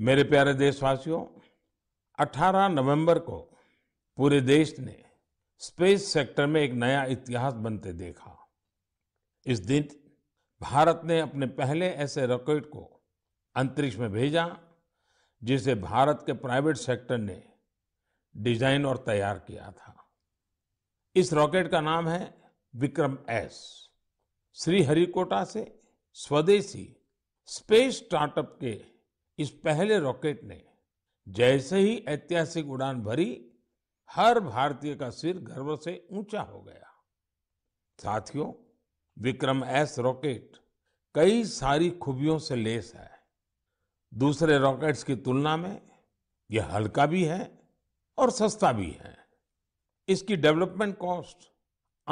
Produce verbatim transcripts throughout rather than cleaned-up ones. मेरे प्यारे देशवासियों, अठारह नवंबर को पूरे देश ने स्पेस सेक्टर में एक नया इतिहास बनते देखा। इस दिन भारत ने अपने पहले ऐसे रॉकेट को अंतरिक्ष में भेजा जिसे भारत के प्राइवेट सेक्टर ने डिजाइन और तैयार किया था। इस रॉकेट का नाम है विक्रम एस। श्रीहरिकोटा से स्वदेशी स्पेस स्टार्टअप के इस पहले रॉकेट ने जैसे ही ऐतिहासिक उड़ान भरी, हर भारतीय का सिर गर्व से ऊंचा हो गया। साथियों, विक्रम एस रॉकेट कई सारी खूबियों से लैस है। दूसरे रॉकेट्स की तुलना में यह हल्का भी है और सस्ता भी है। इसकी डेवलपमेंट कॉस्ट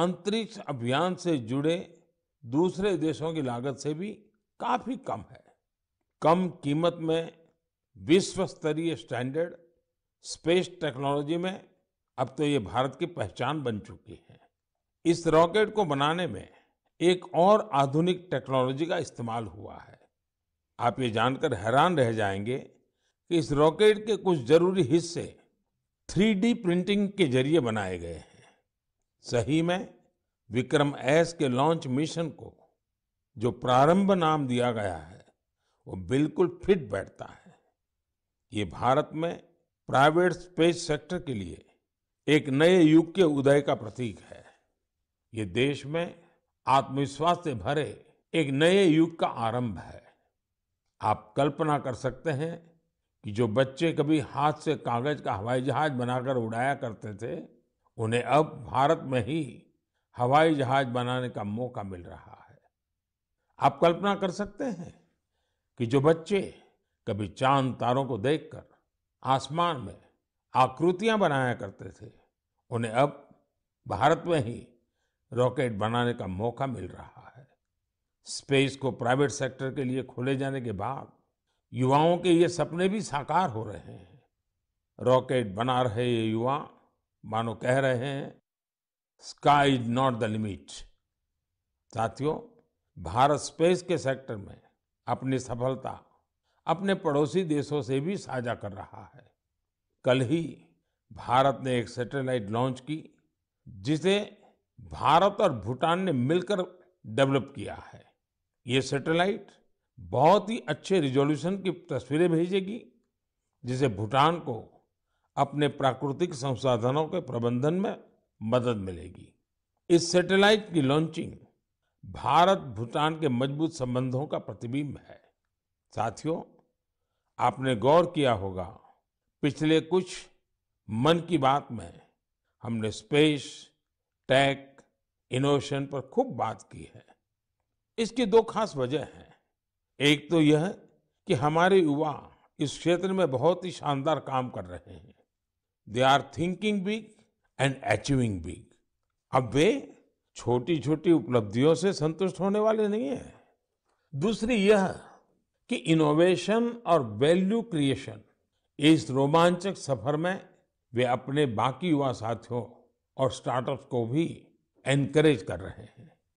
अंतरिक्ष अभियान से जुड़े दूसरे देशों की लागत से भी काफी कम है। कम कीमत में विश्व स्तरीय स्टैंडर्ड स्पेस टेक्नोलॉजी में अब तो ये भारत की पहचान बन चुकी है। इस रॉकेट को बनाने में एक और आधुनिक टेक्नोलॉजी का इस्तेमाल हुआ है। आप ये जानकर हैरान रह जाएंगे कि इस रॉकेट के कुछ जरूरी हिस्से थ्री डी प्रिंटिंग के जरिए बनाए गए हैं। सही में विक्रम एस के लॉन्च मिशन को जो प्रारम्भ नाम दिया गया है, वो बिल्कुल फिट बैठता है। ये भारत में प्राइवेट स्पेस सेक्टर के लिए एक नए युग के उदय का प्रतीक है। ये देश में आत्मविश्वास से भरे एक नए युग का आरंभ है। आप कल्पना कर सकते हैं कि जो बच्चे कभी हाथ से कागज का हवाई जहाज बनाकर उड़ाया करते थे, उन्हें अब भारत में ही हवाई जहाज बनाने का मौका मिल रहा है। आप कल्पना कर सकते हैं कि जो बच्चे कभी चांद तारों को देखकर आसमान में आकृतियां बनाया करते थे, उन्हें अब भारत में ही रॉकेट बनाने का मौका मिल रहा है। स्पेस को प्राइवेट सेक्टर के लिए खोले जाने के बाद युवाओं के ये सपने भी साकार हो रहे हैं। रॉकेट बना रहे ये युवा मानो कह रहे हैं, sky is not the limit. साथियों, भारत स्पेस के सेक्टर में अपनी सफलता अपने पड़ोसी देशों से भी साझा कर रहा है। कल ही भारत ने एक सैटेलाइट लॉन्च की जिसे भारत और भूटान ने मिलकर डेवलप किया है। ये सैटेलाइट बहुत ही अच्छे रिजोल्यूशन की तस्वीरें भेजेगी जिसे भूटान को अपने प्राकृतिक संसाधनों के प्रबंधन में मदद मिलेगी। इस सैटेलाइट की लॉन्चिंग भारत भूटान के मजबूत संबंधों का प्रतिबिंब है। साथियों, आपने गौर किया होगा, पिछले कुछ मन की बात में हमने स्पेस, टेक, इनोवेशन पर खूब बात की है। इसकी दो खास वजह हैं। एक तो यह कि हमारे युवा इस क्षेत्र में बहुत ही शानदार काम कर रहे हैं। They are thinking big and achieving big. अब वे छोटी छोटी उपलब्धियों से संतुष्ट होने वाले नहीं है। दूसरी यह कि इनोवेशन और वैल्यू क्रिएशन, इस रोमांचक सफर में वे अपने बाकी युवा साथियों और स्टार्टअप्स को भी एनकरेज कर रहे हैं।